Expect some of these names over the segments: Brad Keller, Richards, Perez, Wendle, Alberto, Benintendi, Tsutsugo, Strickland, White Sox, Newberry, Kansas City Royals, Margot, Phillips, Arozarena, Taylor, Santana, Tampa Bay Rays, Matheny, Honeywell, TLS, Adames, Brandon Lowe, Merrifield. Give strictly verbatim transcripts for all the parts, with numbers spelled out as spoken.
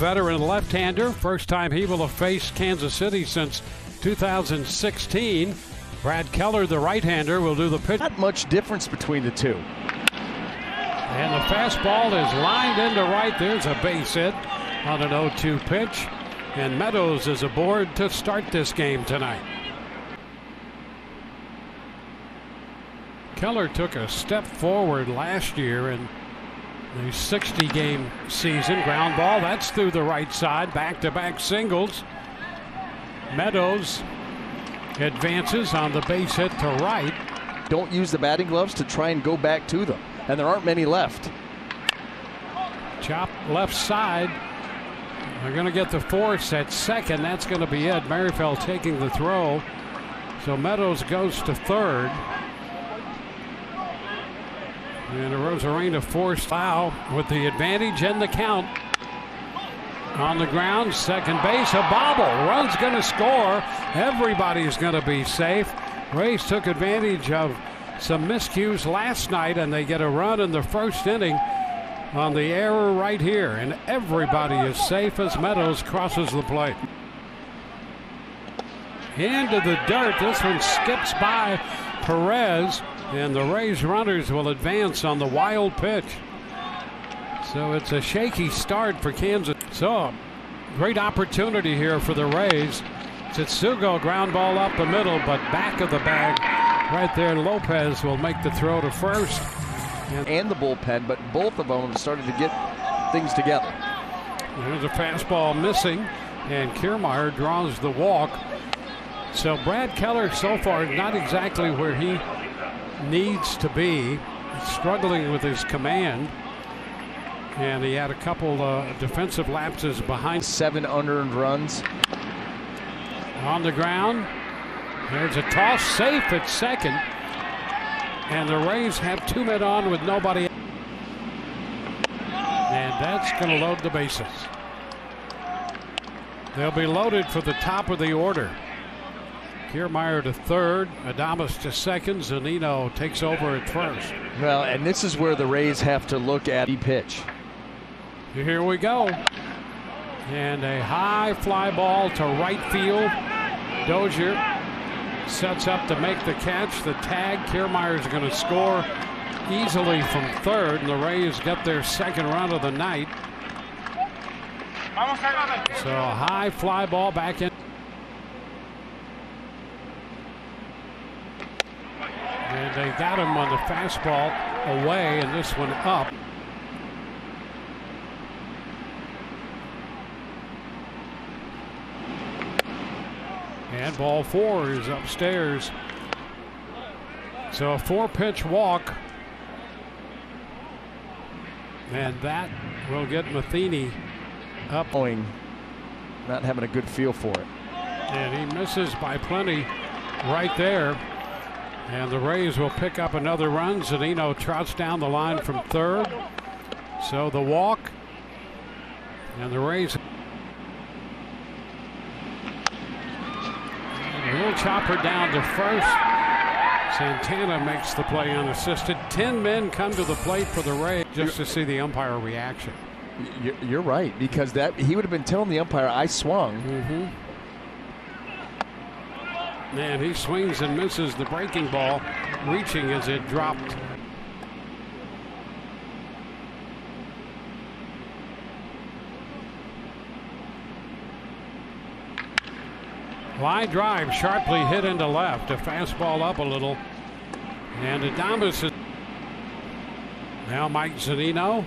veteran left-hander. First time he will have faced Kansas City since two thousand sixteen. Brad Keller, the right-hander, will do the pitch. Not much difference between the two. And the fastball is lined into right. There's a base hit on an oh two pitch. And Meadows is aboard to start this game tonight. Keller took a step forward last year in the sixty game season. Ground ball, that's through the right side. Back-to-back singles. Meadows advances on the base hit to right. Don't use the batting gloves to try and go back to them. And there aren't many left. Chop left side. They're going to get the force at second. That's going to be it. Merrifield taking the throw. So Meadows goes to third. And Arozarena forced foul with the advantage and the count. On the ground, second base, a bobble. Run's going to score. Everybody's going to be safe. Rays took advantage of some miscues last night, and they get a run in the first inning on the error right here. And everybody is safe as Meadows crosses the plate. Into the dirt. This one skips by Perez. And the Rays runners will advance on the wild pitch. So it's a shaky start for Kansas. So great opportunity here for the Rays. Tsutsugo, ground ball up the middle, but back of the bag right there. Lopez will make the throw to first. And, and the bullpen, but both of them started to get things together. There's a fastball missing, and Kiermaier draws the walk. So Brad Keller so far not exactly where he needs to be, struggling with his command, and he had a couple uh, defensive lapses behind. Seven unearned runs. On the ground, there's a toss, safe at second, and the Rays have two men on with nobody, and that's going to load the bases. They'll be loaded for the top of the order. Kiermaier to third, Adames to second, Zunino takes over at first. Well, and this is where the Rays have to look at the pitch. Here we go. And a high fly ball to right field. Dozier sets up to make the catch. The tag, Kiermaier is going to score easily from third, and the Rays get their second run of the night. So a high fly ball back in. And they got him on the fastball away, and this one up. And ball four is upstairs. So a four-pitch walk. And that will get Matheny up. Not having a good feel for it. And he misses by plenty right there. And the Rays will pick up another run. Zunino trots down the line from third. So the walk. And the Rays. And he'll chop her down to first. Santana makes the play unassisted. Ten men come to the plate for the Rays just to see the umpire reaction. You're right, because that he would have been telling the umpire, I swung. Mm-hmm. And he swings and misses the breaking ball, reaching as it dropped. Line drive sharply hit into left. A fastball up a little. And Adames is now Mike Zunino.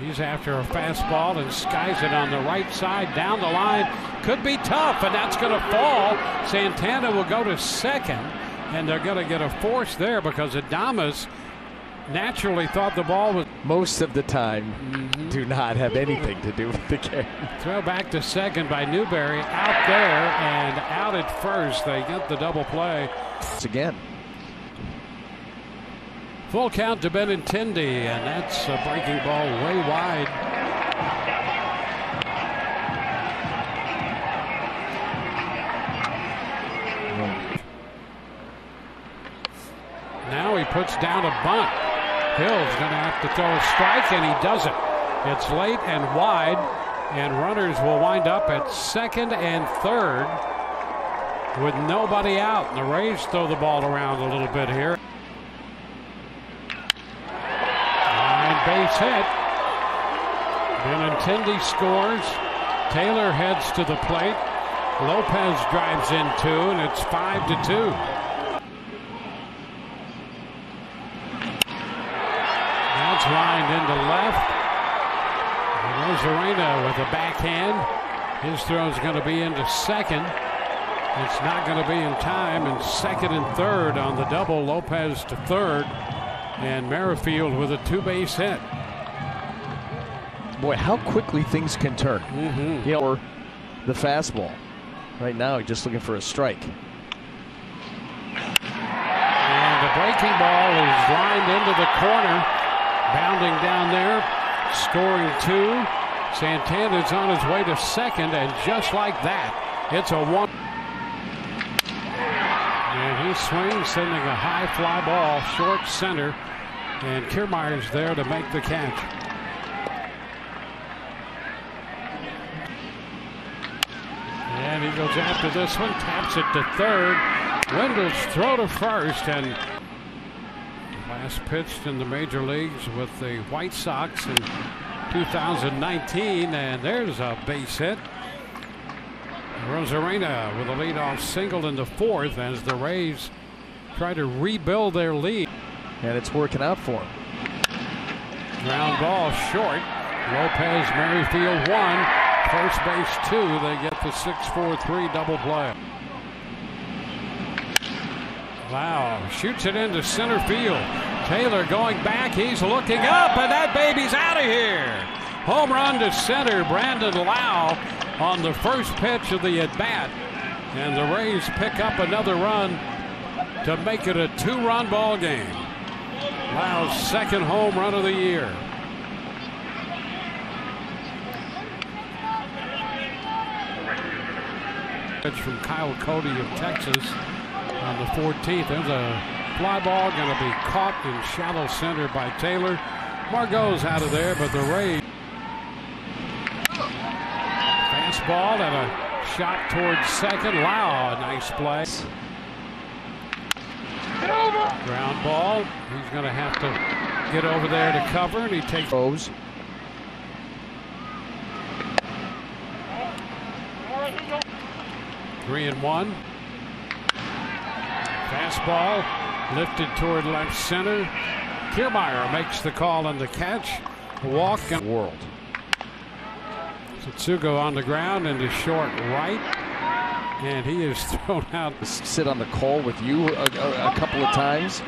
He's after a fastball and skies it on the right side down the line. Could be tough, and that's going to fall. Santana will go to second, and they're going to get a force there because Adames naturally thought the ball was. Most of the time, mm-hmm. do not have anything to do with the game. Throw back to second by Newberry, out there and out at first. They get the double play. It's again. Full count to Benintendi, and that's a breaking ball way wide. Now he puts down a bunt. Hill's going to have to throw a strike, and he does it. It's late and wide, and runners will wind up at second and third with nobody out. And the Rays throw the ball around a little bit here. Line base hit. Benintendi scores. Taylor heads to the plate. Lopez drives in two, and it's five to two. That's lined into left. And Arozarena with a backhand. His throw's going to be into second. It's not going to be in time, and second and third on the double. Lopez to third, and Merrifield with a two-base hit. Boy, how quickly things can turn. Mm-hmm. Yeah, or the fastball. Right now, he's just looking for a strike. And the breaking ball is lined into the corner. Bounding down there. Scoring two. Santana's on his way to second. And just like that, it's a one. And he swings, sending a high fly ball short center. And Kiermaier's there to make the catch. And he goes after this one, taps it to third. Wendle's throw to first, and last pitched in the major leagues with the White Sox in two thousand nineteen, and there's a base hit. Arozarena with a leadoff single in the fourth as the Rays try to rebuild their lead. And it's working out for him. Ground ball short. Lopez, Merrifield one. First base two, they get the six four three double play. Wow, shoots it into center field. Taylor going back, he's looking up, and that baby's out of here. Home run to center, Brandon Lowe on the first pitch of the at-bat. And the Rays pick up another run to make it a two-run ball game. Lowe's second home run of the year. It's from Kyle Cody of Texas on the fourteenth. There's a fly ball going to be caught in shallow center by Taylor. Margot's out of there, but the Rays. Fastball and a shot towards second. Wow, a nice play. Ground ball. He's going to have to get over there to cover, and he takes. Rose. Three and one. Fastball lifted toward left center. Kiermaier makes the call on the catch. Walk and world. Tsutsugo on the ground into short right, and he is thrown out. Sit on the call with you a, a, a couple of times.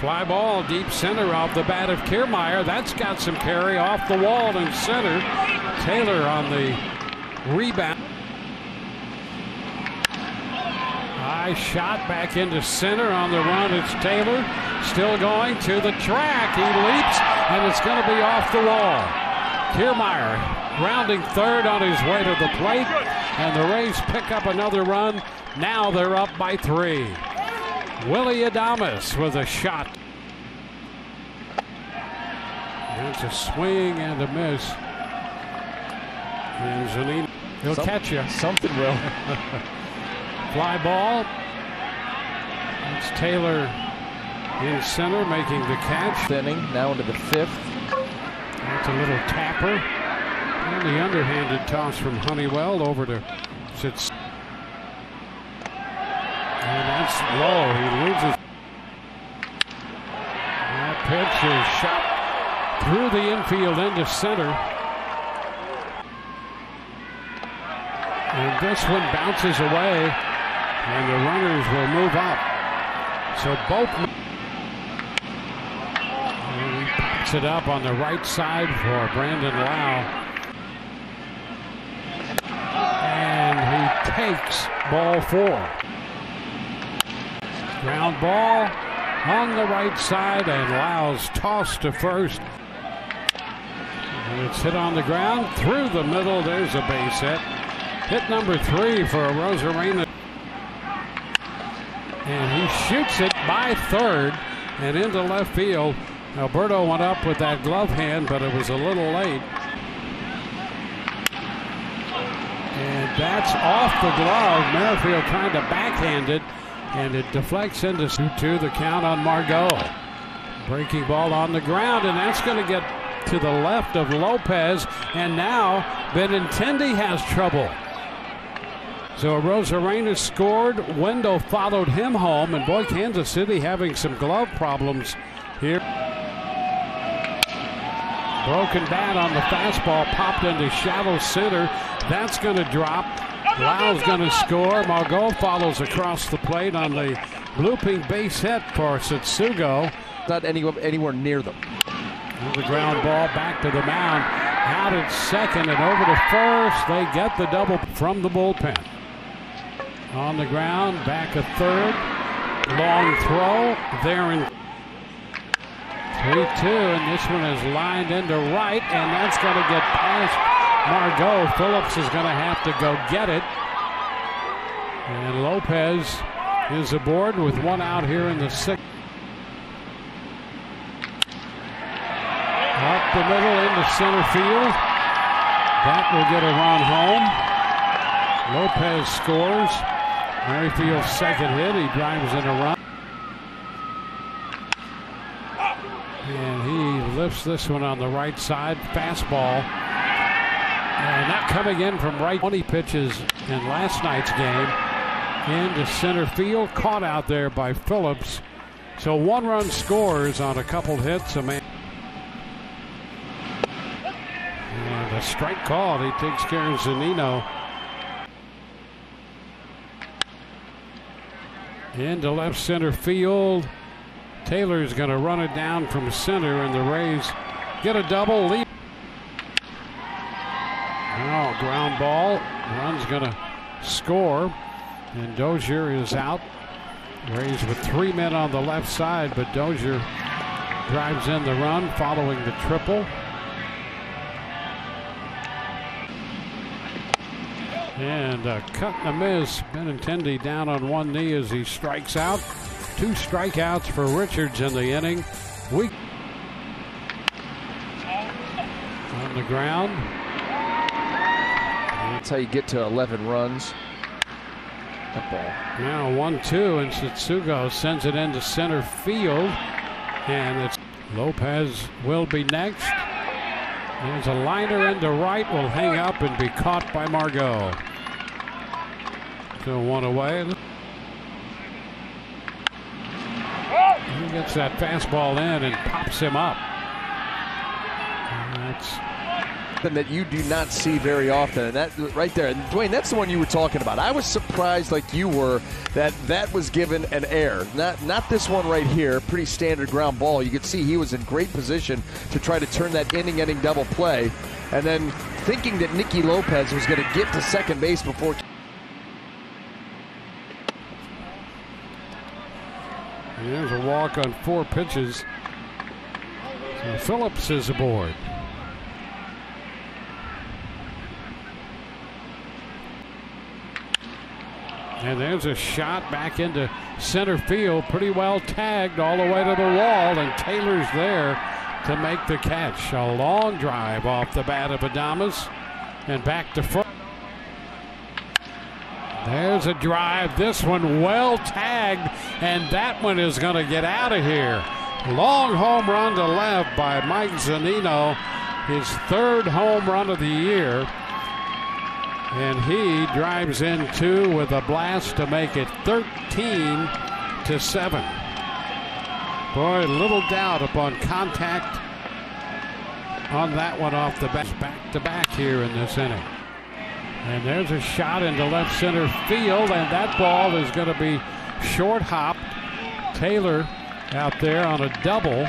Fly ball deep center off the bat of Kiermaier. That's got some carry off the wall in center. Taylor on the rebound. High shot back into center on the run. It's Taylor still going to the track. He leaps, and it's going to be off the wall. Kiermaier rounding third on his way to the plate, and the Rays pick up another run. Now they're up by three. Willie Adames with a shot. It's a swing and a miss. And Zunino, he'll Some, catch you. Something will. Fly ball. That's Taylor in center making the catch. Thinning now into the fifth. That's a little tapper. And the underhanded toss from Honeywell over to Sits. And that's low. He loses. That pitch is shot through the infield into center. And this one bounces away. And the runners will move up. So both. And he pops it up on the right side for Brandon Lowe. And he takes ball four. Ground ball on the right side, and Lowe's tossed to first. And it's hit on the ground through the middle. There's a base hit. Hit number three for Arozarena. And he shoots it by third and into left field. Alberto went up with that glove hand, but it was a little late. That's off the glove. Merrifield trying to backhand it, and it deflects into two. The count on Margot. Breaking ball on the ground, and that's going to get to the left of Lopez. And now Benintendi has trouble. So Arozarena scored. Wendle followed him home, and boy, Kansas City having some glove problems here. Broken bat on the fastball, popped into shallow center. That's going to drop. Lau's going to score. Margot follows across the plate on the looping base hit for Tsutsugo. Not anywhere, anywhere near them. The ground ball back to the mound. Out at second and over to first. They get the double from the bullpen. On the ground, back a third. Long throw. There in three two, and this one is lined into right, and that's going to get past Margot. Phillips is going to have to go get it. And Lopez is aboard with one out here in the sixth. Up the middle into center field. That will get a run home. Lopez scores. Merrifield's second hit. He drives in a run. And he lifts this one on the right side. Fastball. And not coming in from right. twenty pitches in last night's game. Into center field. Caught out there by Phillips. So one run scores on a couple hits. A man. And a strike called. He takes care of Zunino. Into left center field. Taylor is going to run it down from center, and the Rays get a double lead. Oh, ground ball. Run's going to score, and Dozier is out. Rays with three men on the left side, but Dozier drives in the run following the triple. And a cut and a miss. Benintendi down on one knee as he strikes out. Two strikeouts for Richards in the inning. We on the ground. That's how you get to eleven runs. That ball. Now one two, and Tsutsugo sends it into center field. And it's Lopez will be next. There's a liner into right. Will hang up and be caught by Margot. So one away. He gets that fastball in and pops him up. And that's something that you do not see very often. And that right there, and Dwayne, that's the one you were talking about. I was surprised, like you were, that that was given an error. Not not this one right here. Pretty standard ground ball. You could see he was in great position to try to turn that inning-ending double play, and then thinking that Nicky Lopez was going to get to second base before. There's a walk on four pitches. So Phillips is aboard. And there's a shot back into center field. Pretty well tagged all the way to the wall. And Taylor's there to make the catch. A long drive off the bat of Adames. And back to first. There's a drive. This one well tagged, and that one is going to get out of here. Long home run to left by Mike Zunino, his third home run of the year. And he drives in two with a blast to make it thirteen to seven. Boy, little doubt upon contact on that one off the bat. Back to back here in this inning. And there's a shot into left center field, and that ball is going to be short hopped. Taylor out there on a double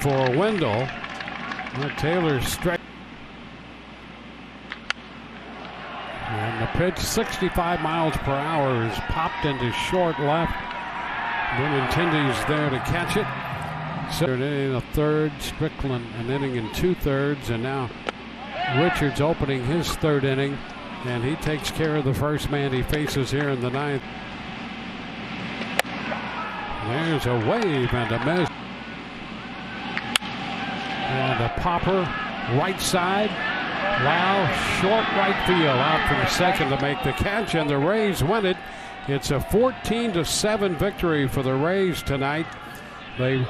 for Wendle. Taylor straight. And the pitch, sixty-five miles per hour, is popped into short left. Benintendi's there to catch it. So an inning and a third. Strickland an inning and two thirds, and now Richards opening his third inning. And he takes care of the first man he faces here in the ninth. There's a wave and a miss. And a popper right side. Lau, short right field, out for the second to make the catch, and the Rays win it. It's a fourteen to seven victory for the Rays tonight. They